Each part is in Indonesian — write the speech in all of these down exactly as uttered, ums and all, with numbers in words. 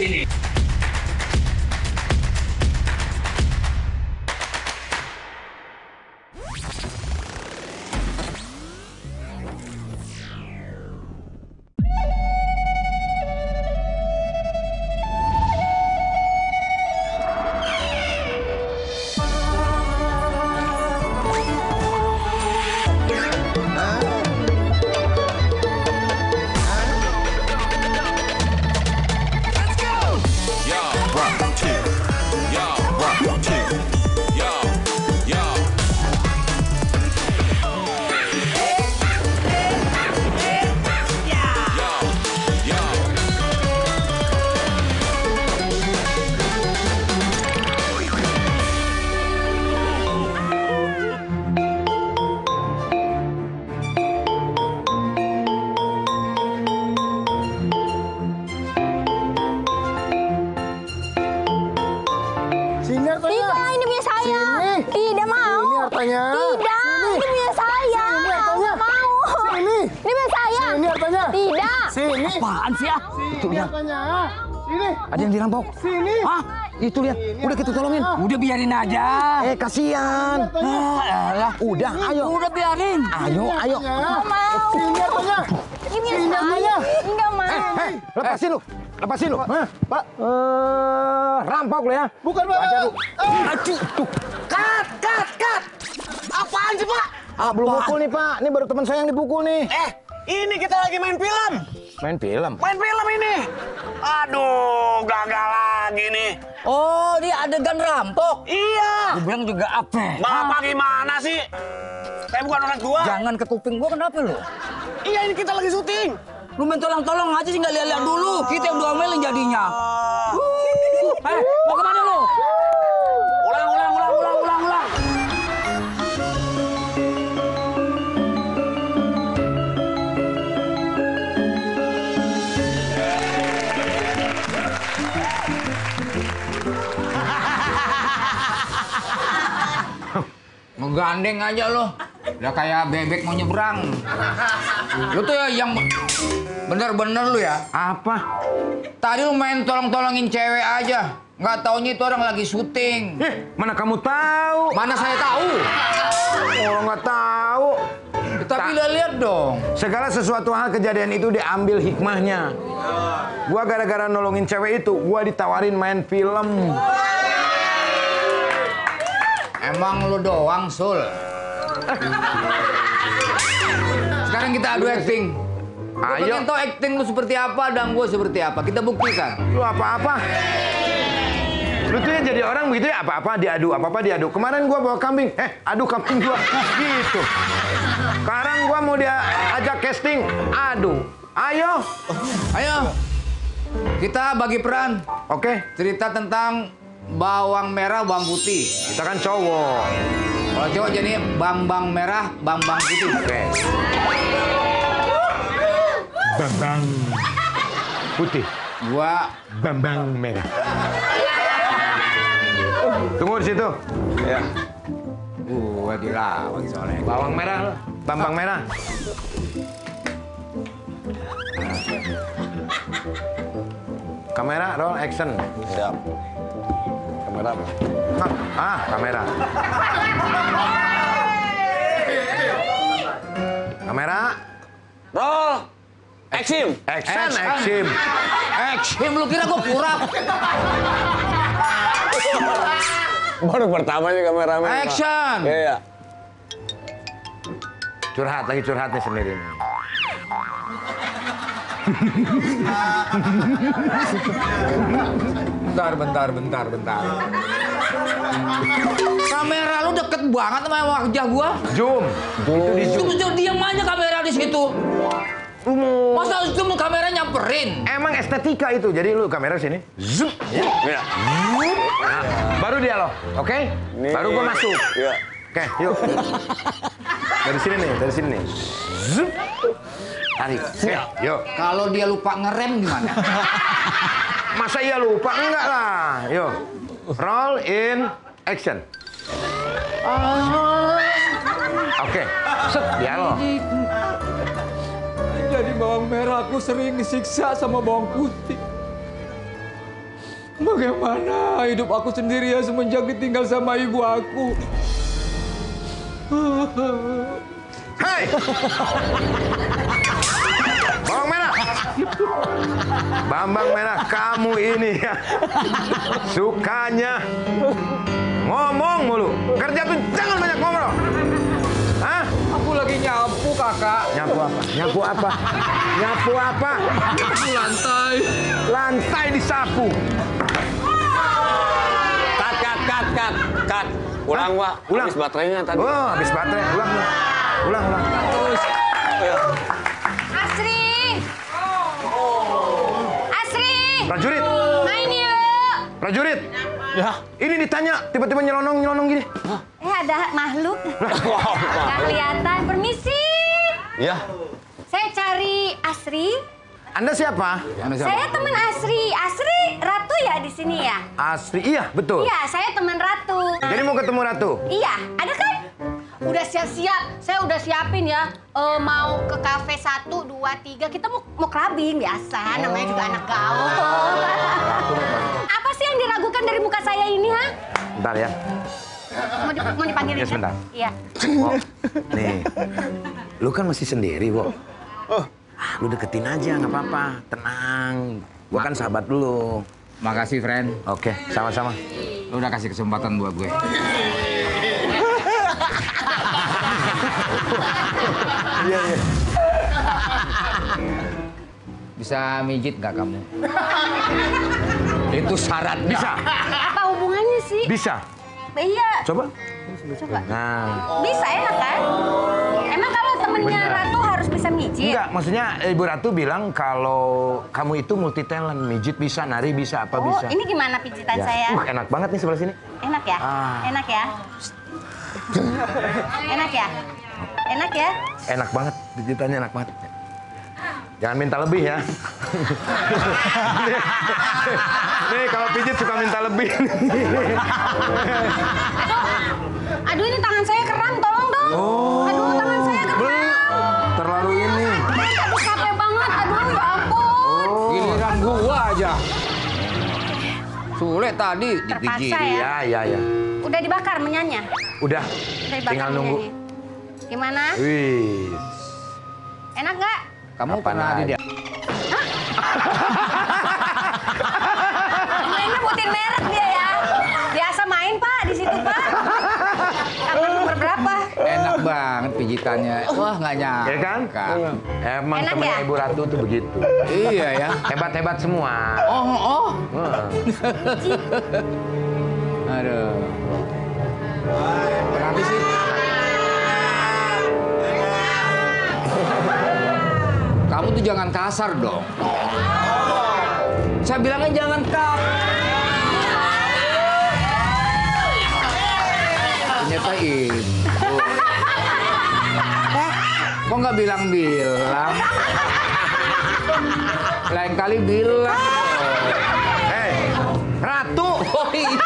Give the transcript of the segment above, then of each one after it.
sini. Apaan sih ya? Itu lihat. Sini. Ada yang dirampok. Sini. Hah? Itu lihat. Udah kita tolongin. Udah biarin aja. Eh kasihan. Alah, udah ayo. Udah biarin. Ayo, ayo. Enggak mau. Sini apanya? Sini apanya? Enggak mau. Eh, eh, lepasin lu. Lepasin lu. Hah? Pak. Eh, rampok lu ya. Bukan, Pak. Aduh. Tuh. Kat, kat, kat. Apaan sih, Pak? Ah, belum pukul nih, Pak. Ini baru teman saya yang dipukul nih. Eh, ini kita lagi main film. Main film? Main film ini! Aduh, gagal lagi nih. Oh, dia adegan rampok? Iya. Gue bilang juga apa? Bapak gimana sih? Saya bukan orang gua. Jangan ke kuping gua, kenapa lu? Iya, ini kita lagi syuting. Lu main tolong-tolong aja sih, nggak lihat-lihat dulu. Kita yang diomelin jadinya. Eh, mau kemana lu? Ulang, ulang, ulang, ulang, ulang, ulang. Gandeng aja lo, udah kayak bebek mau nyebrang. Lo tuh yang bener-bener lo ya. Apa? Tadi lo main tolong-tolongin cewek aja. Nggak taunya itu orang lagi syuting. Eh, mana kamu tahu? Mana saya tahu? Orang nggak tahu. Tapi lihat dong. Segala sesuatu hal kejadian itu diambil hikmahnya. Gua gara-gara nolongin cewek itu, gua ditawarin main film. Emang lu doang, Sul. Sekarang kita adu acting. Gua pengen tau acting lu seperti apa dan gue seperti apa. Kita buktikan. Lu apa-apa? Lu tuh yang jadi orang begitu ya, apa-apa diadu, apa-apa diadu. Kemarin gua bawa kambing. Eh, aduh kambing gua. Gitu. Sekarang gua mau dia ajak casting. Aduh. Ayo. Ayo. Kita bagi peran. Oke. Cerita tentang bawang merah, bawang putih. Kita kan cowok. Kalau cowok jadi bambang merah, bambang putih. Oke. Bambang putih. Gua bambang merah. Tunggu di situ. Ya. Gua dilawan soalnya. Bawang merah, bambang merah. Kamera roll action. Siap. Kamera apa? Ah, kamera. Kamera. Roll. Action. Action. Action. Action. Lu kira gue kurang? Baru pertamanya kameramen. Action. Iya, iya. Curhat, lagi curhatnya sendiri. Bentar, bentar, bentar, bentar. Kamera lu deket banget sama wajah gua. Zoom. Itu di zoom. Diam aja kamera di situ. Lu mau... Masa zoom kamera nyamperin? Emang estetika itu. Jadi lu kamera sini. Zoom. Ya. Zoom. Nah, baru dialog. Oke? Okay? Baru gua masuk. Iya. Oke, okay, yuk. Dari sini nih, dari sini nih. Zoom. Tarik. Okay, yuk. Kalau dia lupa ngerem gimana? Masa iya lupa? Enggak lah. Yuk. Roll in action. Oke. Okay. Set, dialog. Jadi bawang merah aku sering disiksa sama bawang putih. Bagaimana hidup aku sendiri ya semenjak ditinggal sama ibu aku? Hei! Bambang Merah! Bambang Merah, kamu ini ya. Sukanya ngomong mulu. Kerja tuh jangan banyak ngomong. Hah? Aku lagi nyapu, Kakak. Nyapu apa? Nyapu apa? Nyapu apa? Nyapu lantai. Lantai disapu. Kat, kat, kat, kat, kat. Ulang, Wak. Ulang. Habis baterainya tadi. Oh, habis baterai. Ulang, ulang. Ulang, ulang. Terus. Asri. Asri. Prajurit. Main yuk. Prajurit. Ya. Ini ditanya, tiba-tiba nyelonong-nyelonong gini. Eh, ada makhluk. Wow, nggak kelihatan. Permisi. Ya. Saya cari Asri. Anda siapa? Anda siapa? Saya teman Asri. Asri Ratu ya di sini ya? Asri, iya betul. Iya, saya teman Ratu. Jadi mau ketemu Ratu? Iya, ada kan? Udah siap-siap, saya udah siapin ya. Uh, mau ke kafe satu, dua, tiga. Kita mau mau clubbing biasa. Namanya juga anak gaul. Apa sih yang diragukan dari muka saya ini, ha? Bentar ya. Mau, dip mau dipanggilin? Ya, sebentar. Iya. Wow. Nih, lu kan masih sendiri, Wo. Oh. Ah, lu deketin aja, nggak apa-apa. Tenang, gua kan sahabat lu. Makasih, friend. Oke, sama-sama. Lu udah kasih kesempatan buat gue. Iya, iya. Bisa mijit nggak kamu? Itu syarat. Bisa. Apa hubungannya sih? Bisa. Iya. Coba. Coba. Nah. Bisa, enak kan? Emang kalau temennya Ratu harus bisa mijit? Enggak, maksudnya Ibu Ratu bilang kalau kamu itu multi talent, mijit bisa, nari bisa, apa oh, bisa. Ini gimana pijitan ya. Saya? Uh, enak banget nih sebelah sini. Enak ya? Ah. Enak ya? Enak ya? Enak ya? Enak banget, pijitannya enak banget. Jangan minta lebih ya. nih, nih kalau pijit suka minta lebih. aduh, aduh ini tangan saya kram, tolong dong. Oh, aduh tangan saya kram. Terlalu ini. Aduh capek banget, aduh ya ampun. Oh, giliran gua aja. Sule tadi dipijit. Iya, iya, iya. Udah dibakar menyanyi? Udah. Udah dibakar, tinggal nunggu. Menyanyi. Gimana? Wih. Enak nggak? Kamu apa pernah di dia? Hah? Mainnya putih merek dia ya. Biasa main, Pak, di situ, Pak. Kapan nomor berapa? Enak banget pijitannya. Wah, nggak nyangka. Ya kan? Kan. Emang temennya ya? Ibu Ratu tuh begitu. Iya ya. Hebat-hebat semua. Oh, oh. Hmm. Aduh. Kenapa sih? Kamu tuh jangan kasar dong. Saya bilangnya jangan kasar. Ternyata ibu. Kok nggak bilang-bilang? Lain kali bilang. Hei, Ratu. Oh iya.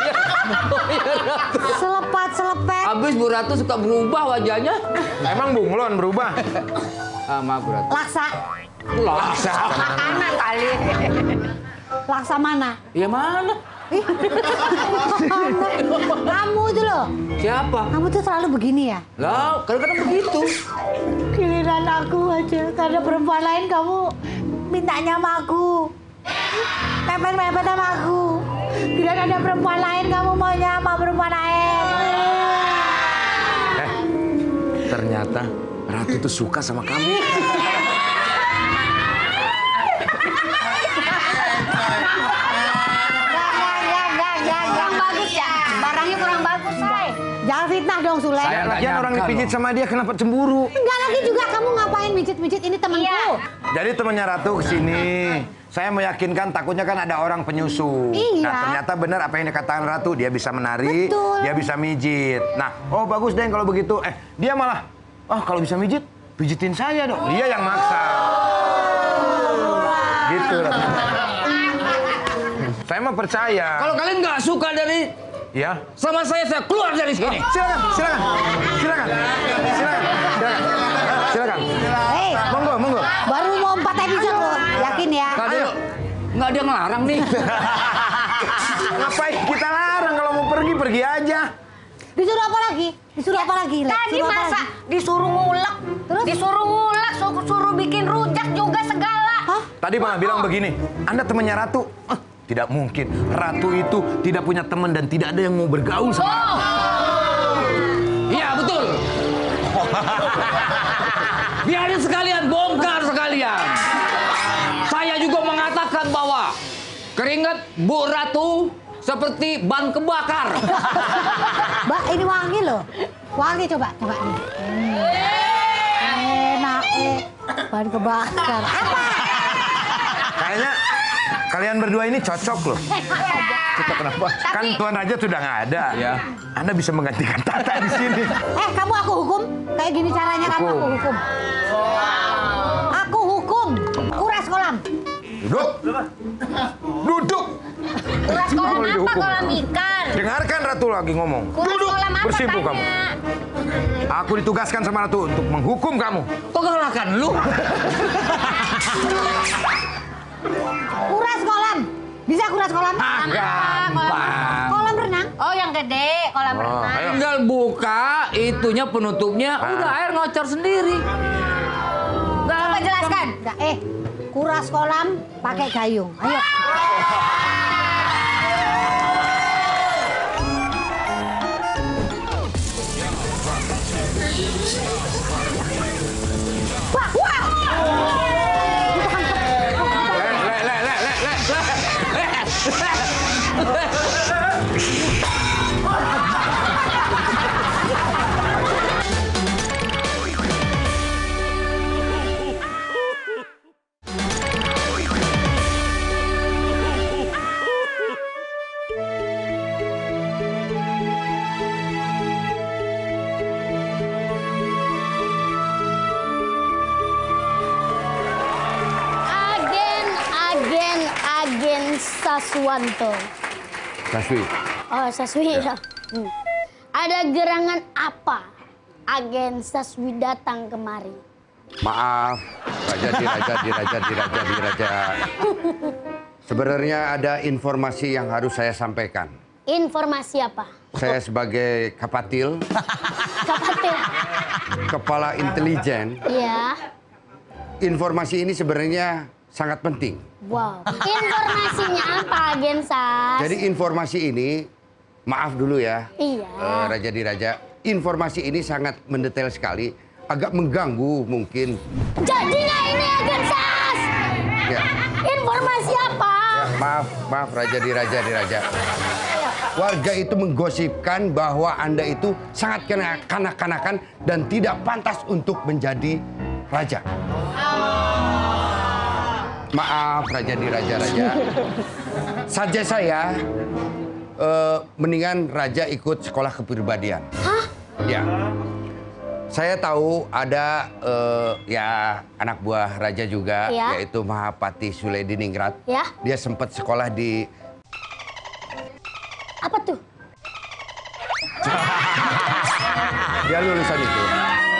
Selepet, selepet. Abis Bu Ratu suka berubah wajahnya. Emang bunglon berubah? Ah, maaf Bu Ratu. Laksa. Laksa. Mana kali? Laksa mana? Ya mana? Kamu itu loh. Siapa? Kamu tuh selalu begini ya? Lah, kadang-kadang begitu. Giliran aku aja. Karena perempuan lain kamu mintanya sama aku. Pepet-pepet sama aku. Giliran ada perempuan lain kamu maunya sama perempuan lain. Eh, ternyata Ratu tuh suka sama kamu. Kurang bagus ya? Barangnya kurang bagus, Say. Jangan fitnah dong, Sule. Saya lagian orang dipijit sama dia, kenapa cemburu? Enggak lagi juga kamu ngapain mijit-mijit, ini temanku. Iya. Jadi temannya Ratu kesini. Saya meyakinkan takutnya kan ada orang penyusup. Iya. Nah ternyata benar apa yang dikatakan Ratu, dia bisa menari, betul. Dia bisa mijit. Nah, oh bagus deh kalau begitu. Eh, dia malah, ah oh, kalau bisa mijit, pijitin saya dong. Dia yang maksa. Oh. Gitu. Saya mah percaya. Kalau kalian nggak suka dari, ya, sama saya saya keluar dari sini. Oh, silakan, silakan, silakan, silakan, silakan, silakan. Hei, monggo, monggo. Baru mau empat episode loh, yakin ya? Nggak dia ngelarang nih. Ngapain kita larang, kalau mau pergi pergi aja. Disuruh apa lagi? Disuruh ya, apa lagi? Tadi masa disuruh ngulek, terus disuruh ngulek, suruh, suruh bikin rujak juga segala. Hah? Tadi malah oh. bilang begini, Anda temannya Ratu. Eh, tidak mungkin, Ratu itu tidak punya teman dan tidak ada yang mau bergaul sama Ratu. Iya oh. betul. Biarin sekalian, bongkar sekalian. Saya juga mengatakan bahwa keringat Bu Ratu seperti ban kebakar. Mbak, ini wangi loh. Wangi, coba, coba nih. Hmm. Enak, eh. ban kebakar. Apa? Kayaknya kalian berdua ini cocok loh. Kita kenapa? Tapi... Kan Tuan Raja sudah nggak ada. Ya. Anda bisa menggantikan Tata di sini. Eh, kamu aku hukum? Kayak gini caranya hukum. Kamu aku hukum. Wow. Aku hukum. Kuras kolam. Duduk. Duduk. Kuras kolam apa? Dihukum. Kolam ikan. Dengarkan Ratu lagi ngomong. Kuras duduk. Kolam apa? Bersimpul kamu. Aku ditugaskan sama Ratu untuk menghukum kamu. Penggolakan lu. Kuras kolam. Bisa kuras kolam? Ah, gampang. Kolam renang? Oh, yang gede. Kolam oh, renang. Ayo. Tinggal buka itunya penutupnya. Ah. Udah air ngocor sendiri. Gak, coba jelaskan. Gak, eh. Kuras kolam pakai gayung. Ayo. Wah, wah. Le, le, le, le, le, le. Saswanto. Saswi. Oh, Saswi ya. Hmm. Ada gerangan apa agen Saswi datang kemari? Maaf, Raja di Raja di Raja di Raja di Raja. Sebenarnya ada informasi yang harus saya sampaikan. Informasi apa? Saya sebagai Kapatil. Kapatil. Kepala intelijen. Iya. Informasi ini sebenarnya sangat penting. Wow. Informasinya apa, Agen Sas? Jadi informasi ini, maaf dulu ya. Iya. Uh, Raja di Raja, informasi ini sangat mendetail sekali. Agak mengganggu mungkin. Jadinya ini, Agen Sas! Ya. Informasi apa? Ya, maaf, maaf Raja di Raja di Raja. Warga itu menggosipkan bahwa Anda itu sangat kanak-kanakan dan tidak pantas untuk menjadi Raja. Oh. Maaf, Raja di Raja, Raja. Saja saya, eh, mendingan Raja ikut sekolah kepribadian. Hah? Ya. Saya tahu ada, eh, ya, anak buah Raja juga, ya. Yaitu Mahapati Sule di Ningrat. Ya. Dia sempat sekolah di... Apa tuh? Dia lulusan itu.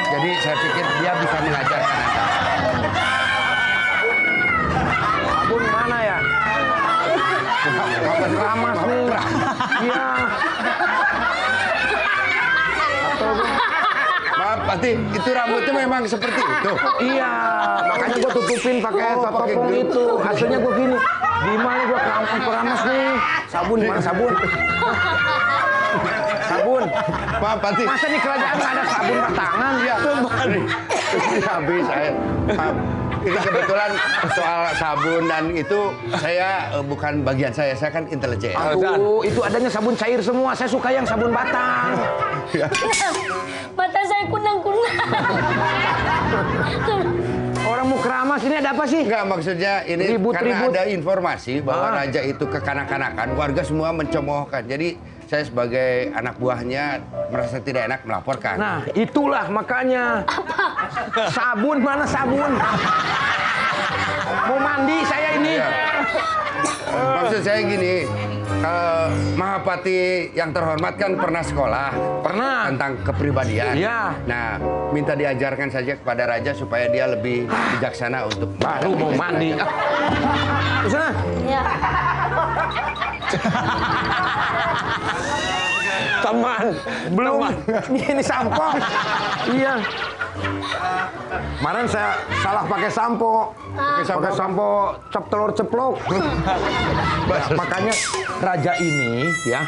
Jadi saya pikir dia bisa mengajarkan Anda. Mana ya? Kapan ramas nih? Iya. Maaf, Pati, itu rambutnya memang seperti itu. Iya, makanya gue tutupin pakai topeng itu. Hasilnya gue gini. Gimana gue keramas keramas nih? Sabun, mana sabun? Sabun. Maaf, Pati. Masa di kerajaan nggak ada sabun tangan? Iya. Habis saya. Maaf. Itu kebetulan soal sabun dan itu saya uh, bukan bagian saya, saya kan intelijen. Aduh, itu adanya sabun cair semua, saya suka yang sabun batang. Ya. Batang saya kunang-kunang. Orang mau keramas ini ada apa sih? Enggak, maksudnya ini ribut, karena ribut. Ada informasi bahwa ah. Raja itu kekanak-kanakan, warga semua mencemohkan. Jadi saya sebagai anak buahnya merasa tidak enak melaporkan. Nah, itulah makanya. Apa? Sabun, mana sabun? Mau mandi saya ini. Ya. Maksud saya gini, uh, Mahapati yang terhormat kan pernah sekolah. Pernah. Tentang kepribadian. Iya. Nah, minta diajarkan saja kepada Raja supaya dia lebih bijaksana untuk... Baru mau mandi. Kesana? Iya. Teman, belum. Ini sampo. Iya. Kemarin saya salah pakai sampo. Pakai sampo, sampo cep telur ceplok. Nah, makanya raja ini ya.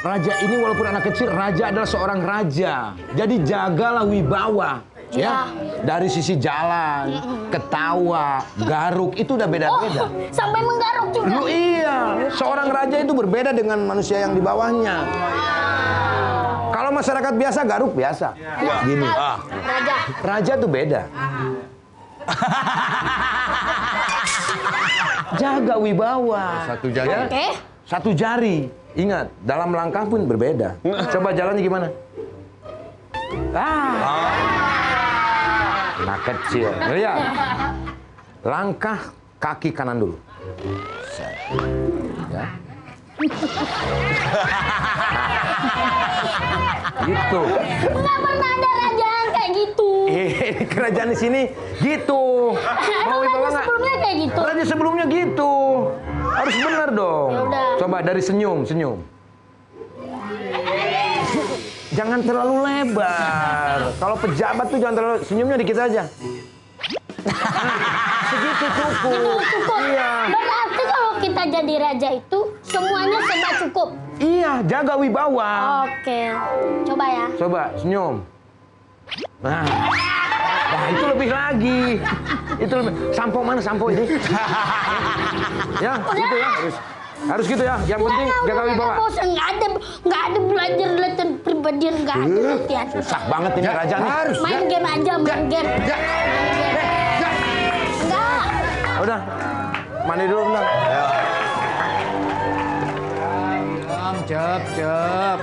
Raja ini walaupun anak kecil, raja adalah seorang raja. Jadi jagalah wibawa. Ya, ya, dari sisi jalan, ketawa, garuk itu udah beda-beda. Oh, sampai menggaruk juga. Lu iya, seorang raja itu berbeda dengan manusia yang di bawahnya. Oh, iya. Kalau masyarakat biasa garuk biasa. Ya. Gini. Ah. Raja. Raja tuh beda. Jaga wibawa. Satu jari. Okay. Satu jari. Ingat, dalam langkah pun berbeda. Coba jalannya gimana? Ah. Ah. Nah kecil, lihat. Langkah kaki kanan dulu. Ya. Gitu. Nggak pernah ada kerajaan kayak gitu. Kerajaan di sini gitu. Mau raja sebelumnya kayak gitu. Raja sebelumnya gitu. Harus benar dong. Yaudah. Coba dari senyum, senyum. Jangan terlalu lebar. Kalau pejabat tuh jangan terlalu, senyumnya dikit aja. Segitu cukup. Iya. Berarti kalau kita jadi raja itu semuanya serba cukup. Iya, jaga wibawa. Oke. Coba ya. Coba senyum. Nah. Nah, itu lebih lagi. Itu lebih. Sampo mana sampo ini? Ya, gitu ya. Harus gitu ya, yang penting jaga wibawa. Nggak ada, nggak ada belajar latihan pribadi, nggak ada latihan. Susah banget ini raja nih. Main game aja, main game. Enggak. Udah, mandi dulu bentar. Cep, cep.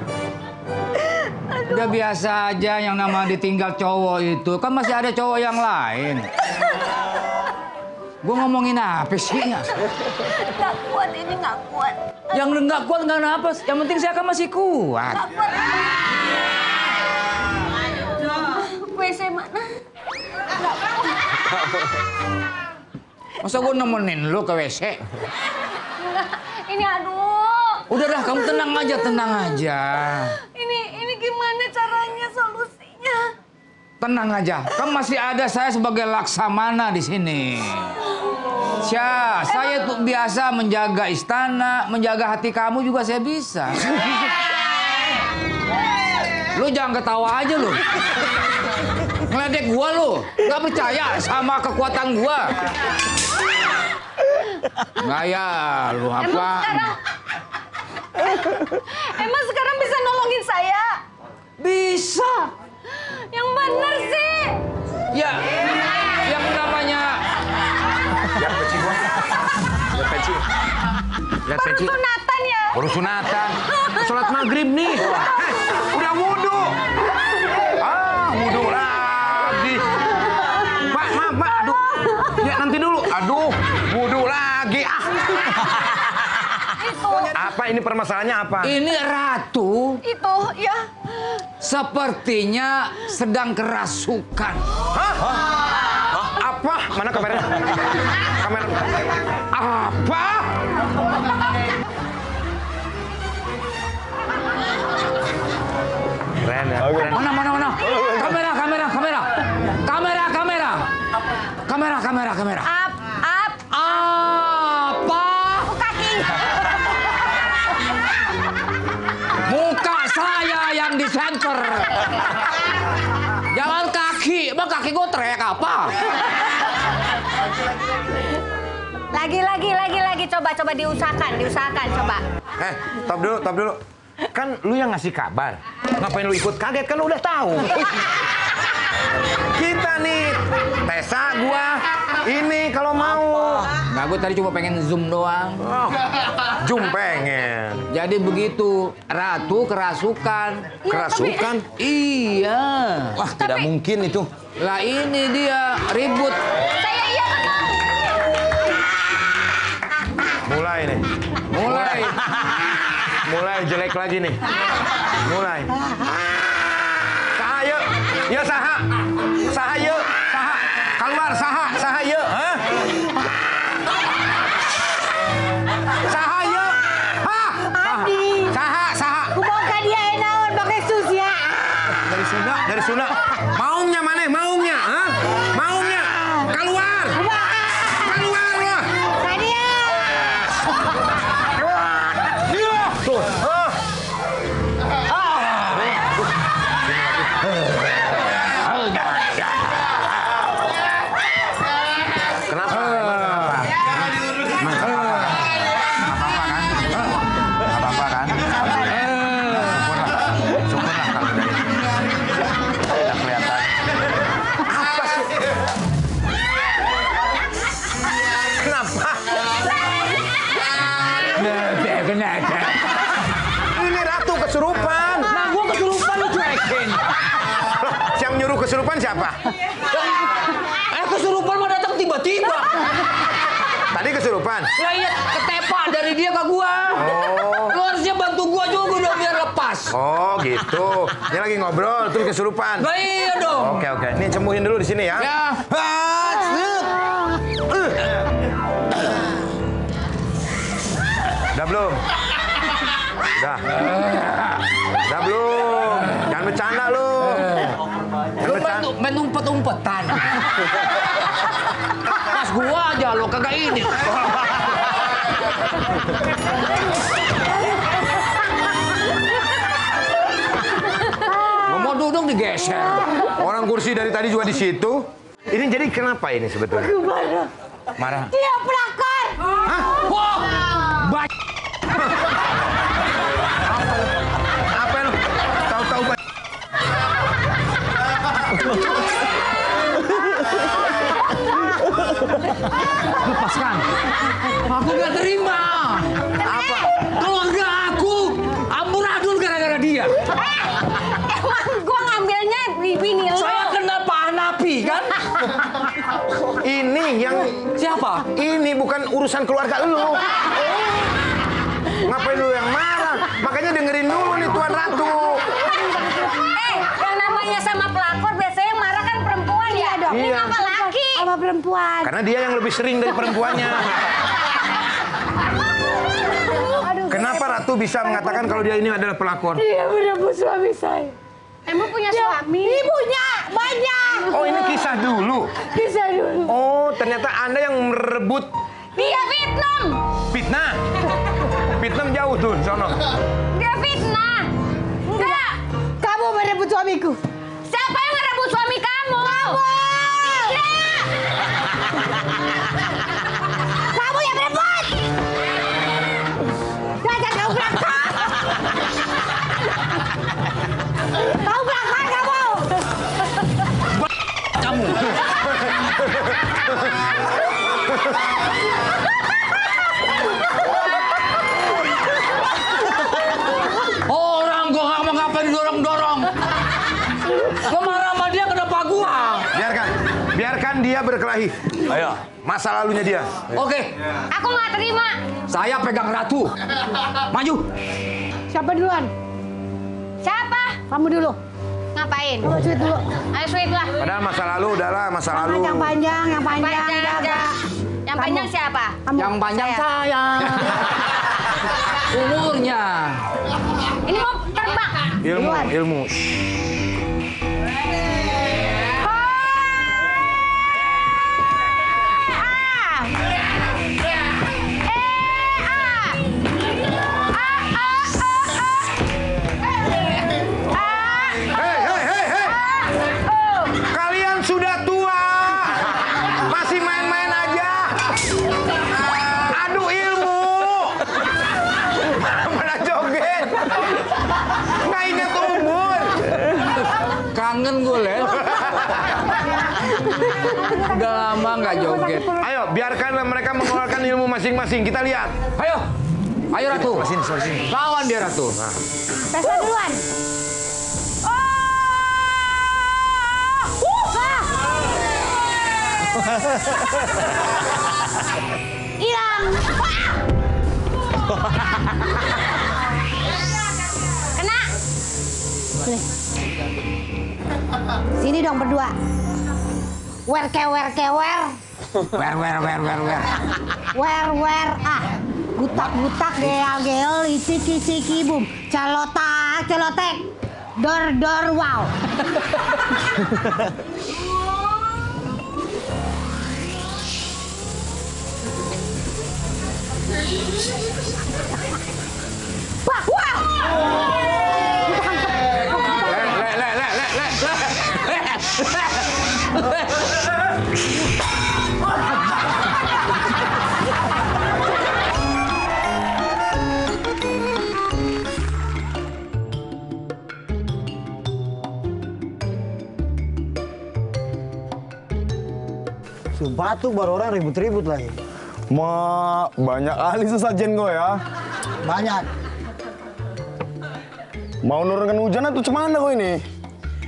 Udah biasa aja yang nama ditinggal cowok itu. Kan masih ada cowok yang lain. Gue ngomongin apa sih? Nggak kuat, ini nggak kuat. Yang nggak kuat nggak napas. Yang penting saya kan masih kuat. Nggak kuat. W C mana? Nggak kuat. Masa gue nemenin lu ke W C? Nggak, ini aduh. Udahlah, kamu tenang aja, tenang aja. Ini, ini gimana caranya, solusinya? Tenang aja, kamu masih ada saya sebagai laksamana di sini. Syah, saya tuh biasa menjaga istana, menjaga hati kamu juga saya bisa. Lu jangan ketawa aja lu. Ngeledek gua lu, nggak percaya sama kekuatan gua. Nggak ya, lu apa? Emang sekarang, emang sekarang bisa nolongin saya? Bisa. Yang bener sih. Ya, yang namanya. Lihat peci gua. Lihat peci. Lihat peci. Baru sunatan ya? Baru sunatan. Sholat maghrib nih. Eh, udah wudhu. Ah, wudhu lagi. Pak, maaf Pak. Aduh. Ya, nanti dulu. Aduh, wudhu lagi. Ah. Itu. Apa ini permasalahannya apa? Ini ratu. Itu, ya. Sepertinya sedang kerasukan. Hah? Hah? Apa? Mana kameranya? Kamera. Apa? Keren ya? Mana, mana, mana? Kamera, kamera, kamera. Kamera, kamera. Kamera, kamera, kamera. Up, up. Apa? Kaki. Muka saya yang disenter. Jangan kaki, emang kaki gue teriak apa? Lagi, lagi, lagi, lagi. Coba, coba diusahakan, diusahakan, coba. Eh, stop dulu, stop dulu. Kan lu yang ngasih kabar. Ngapain lu ikut kaget, kan lu udah tahu. Kita nih, Tessa gua, ini kalau mau. Nah, gue tadi cuma pengen zoom doang. Oh, zoom pengen. Jadi begitu, ratu kerasukan. Kerasukan? Tapi... Iya. Wah, tapi... tidak mungkin itu. Lah ini dia, ribut. Saya iya kenal. Mulai nih. Mulai. Mulai jelek lagi nih. Mulai. Sahayu. Ya saha. Sahayu. Saha. Keluar saha. Sahayu. Hah? Sahayu. Hah? Sule. Maungnya mana? Maungnya, hah? Maungnya. Keluar. Keluar loh. Tadi ya. Tuh. Ah. Kenapa? Ini ratu kesurupan. Nah, gua kesurupan lu cuekin. Yang nyuruh kesurupan siapa? Eh, kesurupan mah datang tiba-tiba. Tadi kesurupan? Ya iya, ketepak dari dia ke gua. Oh. Lu harusnya bantu gua juga dong biar lepas. Oh gitu. Dia lagi ngobrol terus kesurupan. Nah, iya dong. Oke oke. Nih cemuhin dulu di sini ya. Ya. Udah belum? Udah. Udah belum? Jangan bercanda lu. Lu main umpet-umpetan. Pas gua aja lo kagak ini. Gua mau duduk digeser. Orang kursi dari tadi juga di situ. Ini jadi kenapa ini sebetulnya? Marah. Marah. Dia pelakor. Hah? Wow. Apa lu? Tahu-tahu ba... Lepaskan. Aku gak terima. Apa? Keluarga aku amburadul gara-gara dia. Emang gua ngambilnya bini lu. Saya kena panapi kan? Ini yang... Siapa? Ini bukan urusan keluarga lu. Ngapain lu yang marah? Makanya dengerin dulu nih Tuan Ratu. Eh, yang namanya sama pelakor biasanya yang marah kan perempuan ya dong. Ini sama laki. Sama perempuan. Karena dia yang lebih sering dari perempuannya. Kenapa Ratu bisa mengatakan kalau dia ini adalah pelakor? Dia merebut suami saya. Emang punya suami? Dia punya banyak. Oh ini kisah dulu? Kisah dulu. Oh ternyata Anda yang merebut. Dia fitnah. Fitnah? Fitnah jauh tuh, sono. Dia fitnah. Enggak. Kamu merebut suamiku. Siapa yang merebut suami kamu? Kamu. Tidak. Kamu yang merebut. Jangan kau berangkat. Kau berangkat kamu. Kamu. Orang gua nggak mau ngapain didorong-dorong. Gua marah sama dia kenapa gua? Biarkan, biarkan dia berkelahi. Ayo, masa lalunya dia. Oke. Aku nggak terima. Saya pegang Ratu. Maju. Siapa duluan? Siapa? Kamu dulu. Ngapain? Kamu sweet dulu. Ayo sweet lah. Padahal masa lalu udahlah masa lalu. Yang panjang, yang panjang, yang panjang. Yang panjang siapa? Kamu. Yang panjang saya. Umurnya. Ini mau terbang. Ilmu, ilmu. Kangen gue, Len. Udah lama nggak joget. Ayo, biarkanlah mereka mengeluarkan ilmu masing-masing. Kita lihat. Ayo. Ayo, Ratu. Sini, sini, sini. Lawan dia, Ratu. Nah. Tessa duluan. Oh! Uh! Ah! Hilang. Kena. Nih. Sini dong berdua. Wer ke wer ke wer. Wer wer wer wer wer. Wer wer ah. Gutak gutak geal geal icik icik ibum. Calota calotek. dor-dor wow. Wah, wow. Le, le, le, le, le, le. Batuk baru orang ribut-ribut lagi. Ma, banyak ahli sesajen gue ya. Banyak. Mau nurunkan hujan atau cuman gue ini?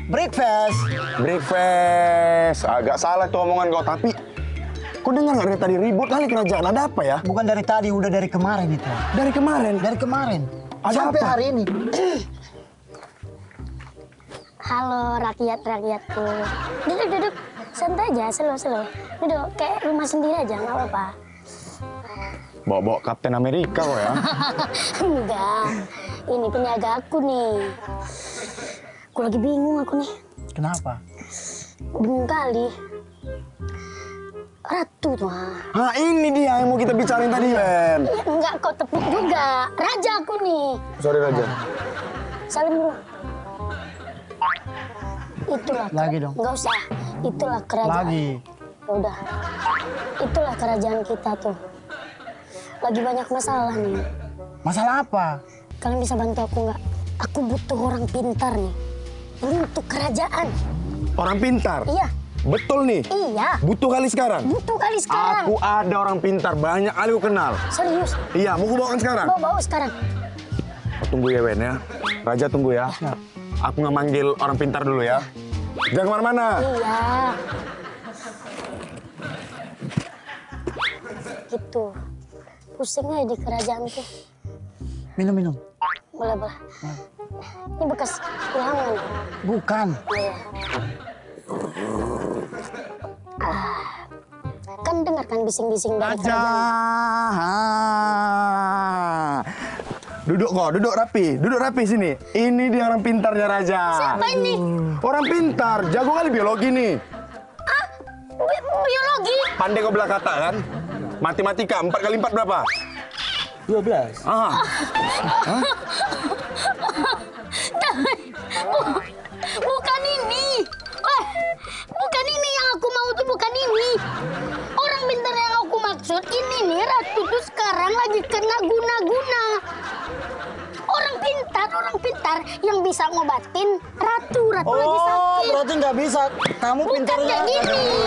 Breakfast. Breakfast. Agak salah tuh omongan kau, tapi... Kau dengar gak dari tadi ribut kali kerajaan? Ada apa ya? Bukan dari tadi, udah dari kemarin itu. Dari kemarin? Dari kemarin. Ada sampai apa? Hari ini. Halo rakyat-rakyatku. Duduk-duduk. Santai aja, slow-slow. Duduk, kayak rumah sendiri aja, nggak apa-apa. Bawa-bawa Kapten Amerika kok ya? Enggak, ini penjaga aku nih. Aku lagi bingung aku nih. Kenapa? Bingung kali. Ratu tuh. Nah ini dia yang mau kita bicarain tadi, Len. Ya, enggak, kau tepuk juga. Raja aku nih. Sorry, Raja. Salim dulu. Itulah. Lagi dong. Nggak usah. Itulah kerajaan. Lagi. Udah. Itulah kerajaan kita tuh. Lagi banyak masalah nih. Masalah apa? Kalian bisa bantu aku nggak? Aku butuh orang pintar nih. Ini untuk kerajaan. Orang pintar? Iya. Betul nih? Iya. Butuh kali sekarang? Butuh kali sekarang. Aku ada orang pintar. Banyak kali aku kenal. Serius? Iya. Mau aku bawakan sekarang? Bawa-bawa sekarang. Tunggu ya, Ben ya. Raja tunggu ya. Ya. Aku nggak manggil orang pintar dulu ya. Jangan kemana-mana. Iya. Gitu. Pusingnya di kerajaan tuh. Minum-minum. Boleh-boleh. Hmm. Ini bekas ulangan. Bukan. Iya. Ah. Kan dengar kan bising-bising dari Raja. Kerajaan. Duduk kok, duduk rapi, duduk rapi sini. Ini dia orang pintarnya Raja. Siapa ini? Orang pintar, jago kali biologi nih. Ah, bi biologi? Pandai kau belah kata kan? Matematika, empat kali empat berapa? Dua belas. Ah. Hah? Bukan ini. Eh, bukan ini yang aku mau tuh, bukan ini. Orang pintar yang aku maksud ini nih, Ratu tuh sekarang lagi kena guna-guna. Orang pintar, orang pintar yang bisa ngobatin Ratu. Ratu oh, lagi sakit. Oh, berarti nggak bisa. Kamu pintarnya. Bukan kayak gini.